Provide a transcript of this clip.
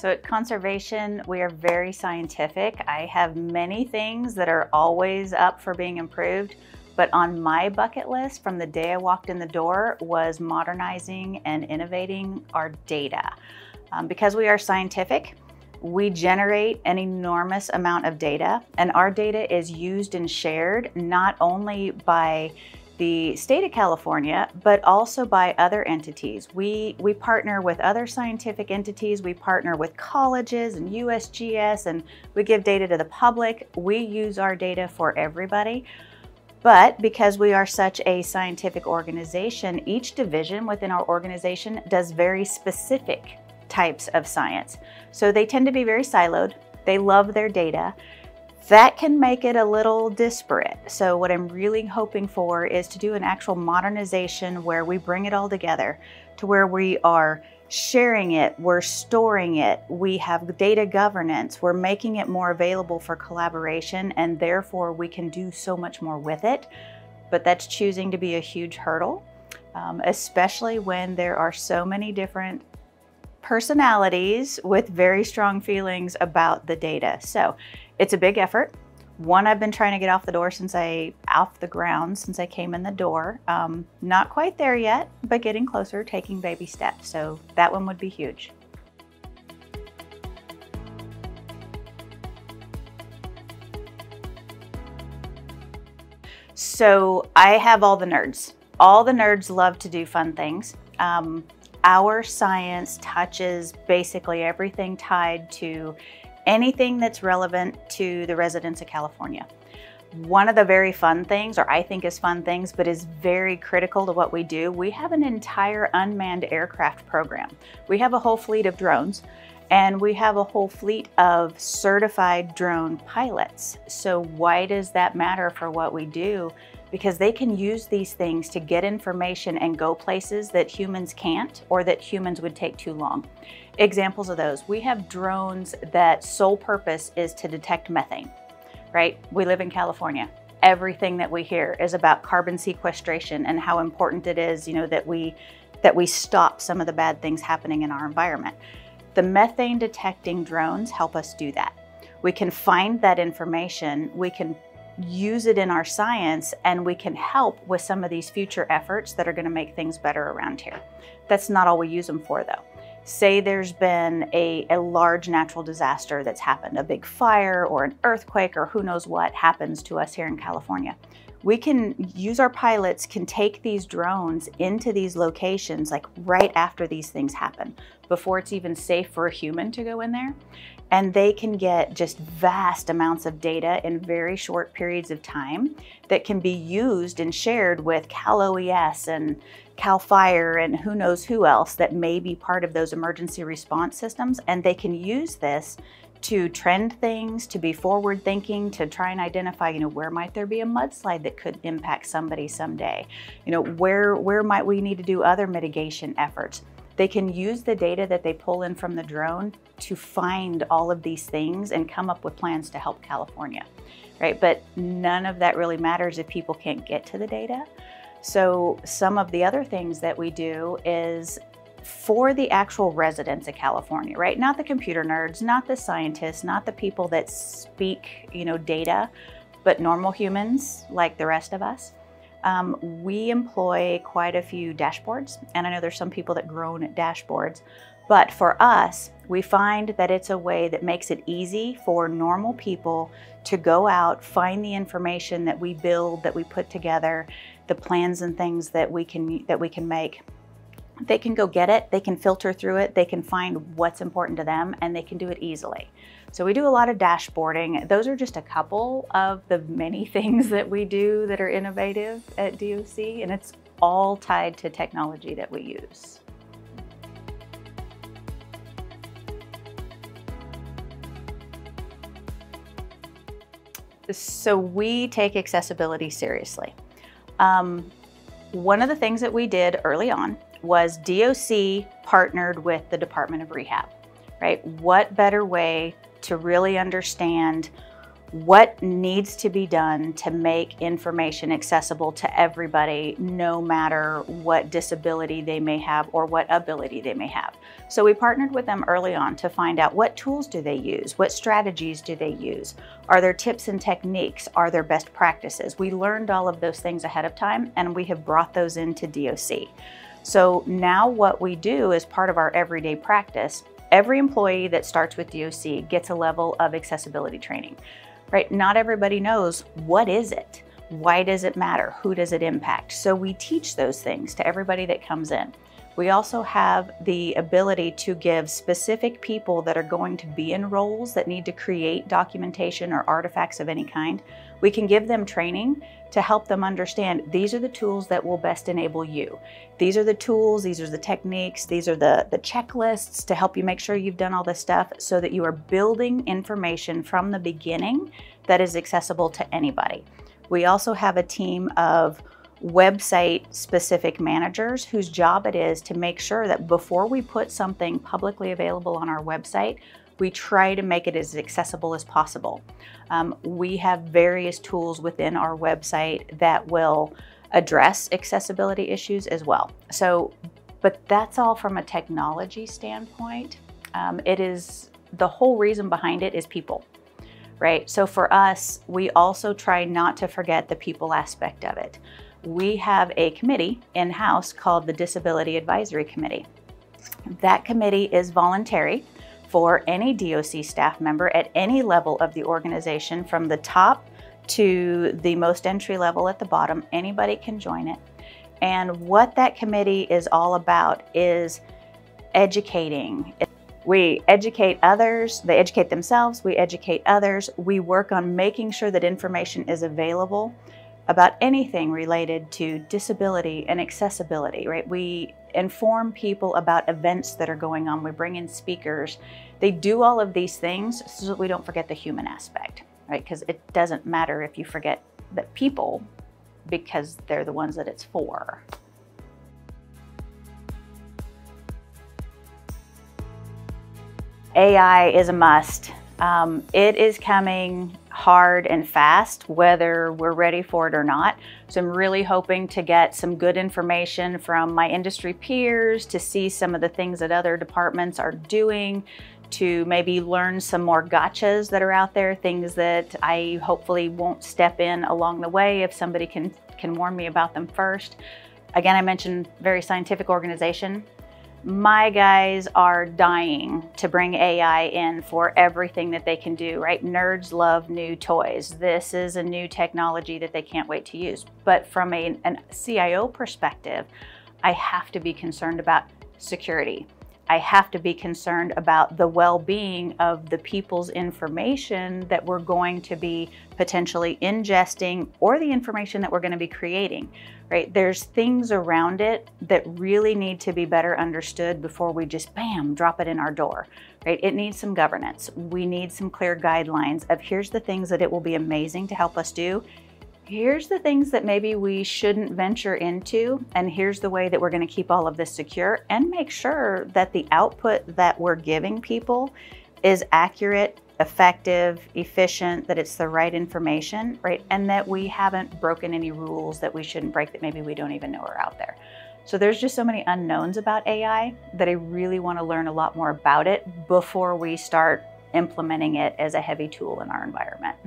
So at conservation, we are very scientific. I have many things that are always up for being improved, but on my bucket list from the day I walked in the door was modernizing and innovating our data. Because we are scientific, we generate an enormous amount of data, and our data is used and shared not only by the state of California, but also by other entities. We partner with other scientific entities, we partner with colleges and USGS, and we give data to the public. We use our data for everybody. But because we are such a scientific organization, each division within our organization does very specific types of science. So they tend to be very siloed. They love their data. That can make it a little disparate. So what I'm really hoping for is to do an actual modernization where we bring it all together to where we are sharing it, we're storing it, we have data governance, we're making it more available for collaboration, and therefore we can do so much more with it. But that's choosing to be a huge hurdle, especially when there are so many different personalities with very strong feelings about the data. So it's a big effort. One I've been trying to get off the door since I came in the door. Not quite there yet, but getting closer, taking baby steps. So that one would be huge. So I have all the nerds. All the nerds love to do fun things. Our science touches basically everything tied to anything that's relevant to the residents of California. One of the very fun things, or I think is fun things, but is very critical to what we do, we have an entire unmanned aircraft program. We have a whole fleet of drones, and we have a whole fleet of certified drone pilots. So why does that matter for what we do? Because they can use these things to get information and go places that humans can't, or that humans would take too long. Examples of those, we have drones that sole purpose is to detect methane, right? We live in California. Everything that we hear is about carbon sequestration and how important it is, you know, that we stop some of the bad things happening in our environment. The methane detecting drones help us do that. We can find that information, we can use it in our science, and we can help with some of these future efforts that are going to make things better around here. That's not all we use them for, though. Say there's been a large natural disaster that's happened, a big fire or an earthquake or who knows what happens to us here in California. We can use our pilots, can take these drones into these locations like right after these things happen, before it's even safe for a human to go in there. And they can get just vast amounts of data in very short periods of time that can be used and shared with Cal OES and Cal Fire and who knows who else that may be part of those emergency response systems. And they can use this to trend things, to be forward thinking, to try and identify, you know, where might there be a mudslide that could impact somebody someday? You know, where might we need to do other mitigation efforts? They can use the data that they pull in from the drone to find all of these things and come up with plans to help California, right? But none of that really matters if people can't get to the data. So some of the other things that we do is for the actual residents of California, right? Not the computer nerds, not the scientists, not the people that speak, you know, data, but normal humans like the rest of us. We employ quite a few dashboards, and I know there's some people that groan at dashboards, but for us, we find that it's a way that makes it easy for normal people to go out, find the information that we build, that we put together, the plans and things that we can make. They can go get it, they can filter through it, they can find what's important to them, and they can do it easily. So we do a lot of dashboarding. Those are just a couple of the many things that we do that are innovative at DOC, and it's all tied to technology that we use. So we take accessibility seriously. One of the things that we did early on was DOC partnered with the Department of Rehab, right? What better way to really understand what needs to be done to make information accessible to everybody, no matter what disability they may have or what ability they may have. So we partnered with them early on to find out what tools do they use, what strategies do they use, are there tips and techniques, are there best practices. We learned all of those things ahead of time and we have brought those into DOC. So now what we do as part of our everyday practice, every employee that starts with DOC gets a level of accessibility training. Right? Not everybody knows, what is it? Why does it matter? Who does it impact? So we teach those things to everybody that comes in. We also have the ability to give specific people that are going to be in roles that need to create documentation or artifacts of any kind, we can give them training to help them understand these are the tools that will best enable you. These are the tools, these are the techniques, these are the checklists to help you make sure you've done all this stuff so that you are building information from the beginning that is accessible to anybody. We also have a team of website-specific managers whose job it is to make sure that before we put something publicly available on our website, we try to make it as accessible as possible. We have various tools within our website that will address accessibility issues as well. So, but that's all from a technology standpoint. It is, the whole reason behind it is people. Right? So for us, we also try not to forget the people aspect of it. We have a committee in-house called the Disability Advisory Committee. That committee is voluntary for any DOC staff member at any level of the organization, from the top to the most entry level at the bottom. Anybody can join it. And what that committee is all about is educating. We educate others, they educate themselves, we educate others. We work on making sure that information is available about anything related to disability and accessibility, right? We inform people about events that are going on. We bring in speakers. They do all of these things so that we don't forget the human aspect, right? Because it doesn't matter if you forget the people, because they're the ones that it's for. AI is a must. It is coming hard and fast, whether we're ready for it or not. So I'm really hoping to get some good information from my industry peers, to see some of the things that other departments are doing, to maybe learn some more gotchas that are out there, things that I hopefully won't step in along the way if somebody can warn me about them first. Again, I mentioned very scientific organization. My guys are dying to bring AI in for everything that they can do, right? Nerds love new toys. This is a new technology that they can't wait to use. But from an CIO perspective, I have to be concerned about security. I have to be concerned about the well-being of the people's information that we're going to be potentially ingesting, or the information that we're going to be creating, right? There's things around it that really need to be better understood before we just, bam, drop it in our door, right? It needs some governance. We need some clear guidelines of here's the things that it will be amazing to help us do. Here's the things that maybe we shouldn't venture into, and here's the way that we're going to keep all of this secure and make sure that the output that we're giving people is accurate, effective, efficient, that it's the right information, right? And that we haven't broken any rules that we shouldn't break that maybe we don't even know are out there. So there's just so many unknowns about AI that I really want to learn a lot more about it before we start implementing it as a heavy tool in our environment.